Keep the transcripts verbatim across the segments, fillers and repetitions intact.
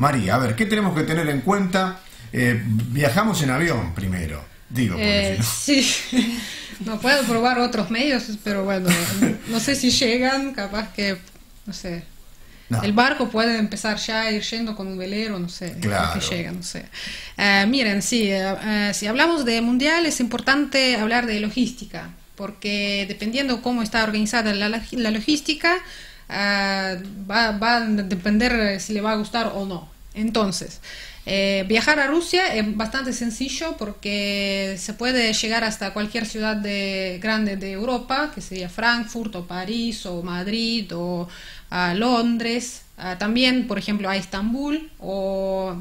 María, a ver, ¿qué tenemos que tener en cuenta? Eh, viajamos en avión primero, digo. Porque eh, si no... Sí, no puedo probar otros medios, pero bueno, no sé si llegan, capaz que, no sé, no. El barco puede empezar ya a ir yendo con un velero, no sé, claro. Que llega, no sé. Eh, miren, sí, eh, si hablamos de mundial es importante hablar de logística, porque dependiendo cómo está organizada la, la logística, Uh, va, va a depender si le va a gustar o no. Entonces, eh, viajar a Rusia es bastante sencillo porque se puede llegar hasta cualquier ciudad de, grande de Europa, que sería Frankfurt o París o Madrid o uh, Londres. Uh, también, por ejemplo, a Estambul o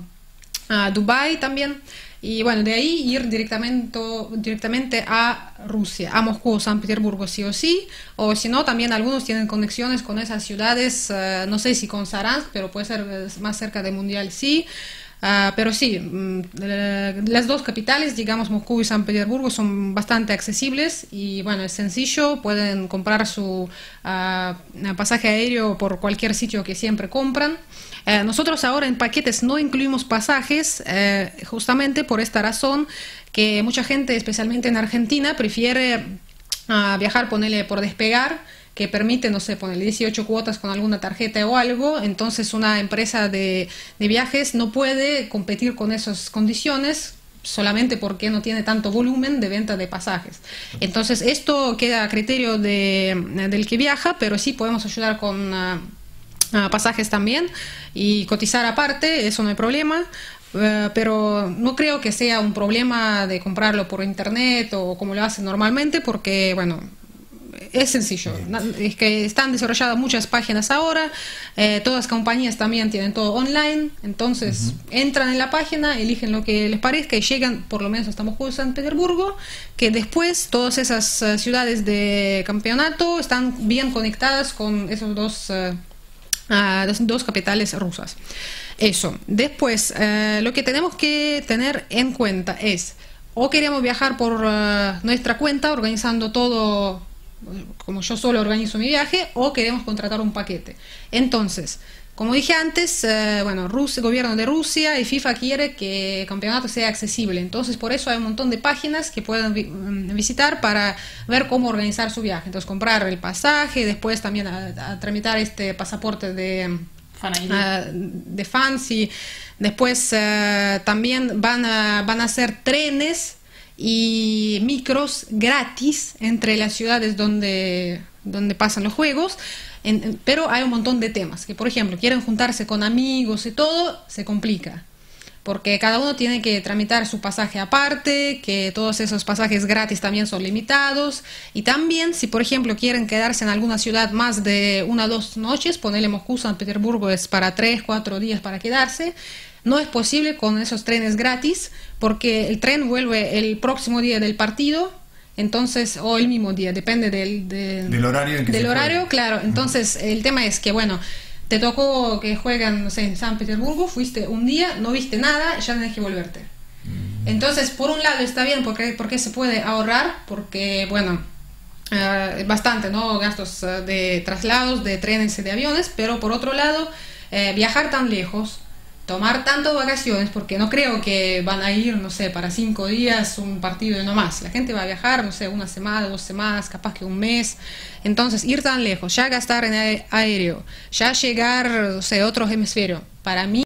a uh, Dubai también. Y bueno, de ahí ir directamente, directamente a Rusia, a Moscú o San Petersburgo sí o sí, o si no, también algunos tienen conexiones con esas ciudades, uh, no sé si con Saransk, pero puede ser más cerca de Mundial sí, uh, pero sí, um, las dos capitales, digamos Moscú y San Petersburgo, son bastante accesibles y bueno, es sencillo, pueden comprar su uh, pasaje aéreo por cualquier sitio que siempre compran. Eh, nosotros ahora en paquetes no incluimos pasajes, eh, justamente por esta razón que mucha gente, especialmente en Argentina, prefiere uh, viajar, ponele, por despegar, que permite, no sé, ponerle dieciocho cuotas con alguna tarjeta o algo, entonces una empresa de, de viajes no puede competir con esas condiciones, solamente porque no tiene tanto volumen de venta de pasajes. Entonces esto queda a criterio de, del que viaja, pero sí podemos ayudar con... Uh, pasajes también y cotizar aparte, eso no hay problema, pero no creo que sea un problema de comprarlo por internet o como lo hacen normalmente porque, bueno, es sencillo. Es que están desarrolladas muchas páginas ahora, eh, todas las compañías también tienen todo online, entonces uh-huh. entran en la página, eligen lo que les parezca y llegan por lo menos hasta Moscú y San Petersburgo, que después todas esas uh, ciudades de campeonato están bien conectadas con esos dos... Uh, Uh, dos, dos capitales rusas. Eso. Después, uh, lo que tenemos que tener en cuenta es, o queremos viajar por uh, nuestra cuenta, organizando todo, como yo solo organizo mi viaje, o queremos contratar un paquete. Entonces, como dije antes, eh, bueno, Rusia, el gobierno de Rusia y FIFA quiere que el campeonato sea accesible. Entonces, por eso hay un montón de páginas que pueden vi visitar para ver cómo organizar su viaje. Entonces, comprar el pasaje, después también a, a tramitar este pasaporte de, uh, de fans. Y después uh, también van a, van a hacer trenes y micros gratis entre las ciudades donde, donde pasan los juegos. En, pero hay un montón de temas que, por ejemplo, quieren juntarse con amigos y todo, se complica porque cada uno tiene que tramitar su pasaje aparte, que todos esos pasajes gratis también son limitados y también si, por ejemplo, quieren quedarse en alguna ciudad más de una o dos noches, ponele Moscú, San Petersburgo es para tres, cuatro días para quedarse, no es posible con esos trenes gratis porque el tren vuelve el próximo día del partido. Entonces, o el mismo día, depende del, de, del horario. En que del horario, claro. Entonces, el tema es que, bueno, te tocó que juegan, no sé, en San Petersburgo, fuiste un día, no viste nada, ya tenés que volverte. Entonces, por un lado está bien porque, porque se puede ahorrar, porque, bueno, eh, bastante, ¿no? Gastos de traslados, de trenes y de aviones, pero por otro lado, eh, viajar tan lejos... tomar tanto vacaciones, porque no creo que van a ir, no sé, para cinco días un partido y no más. La gente va a viajar, no sé, una semana, dos semanas, capaz que un mes. Entonces, ir tan lejos, ya gastar en aéreo, ya llegar, no sé, a otro hemisferio, para mí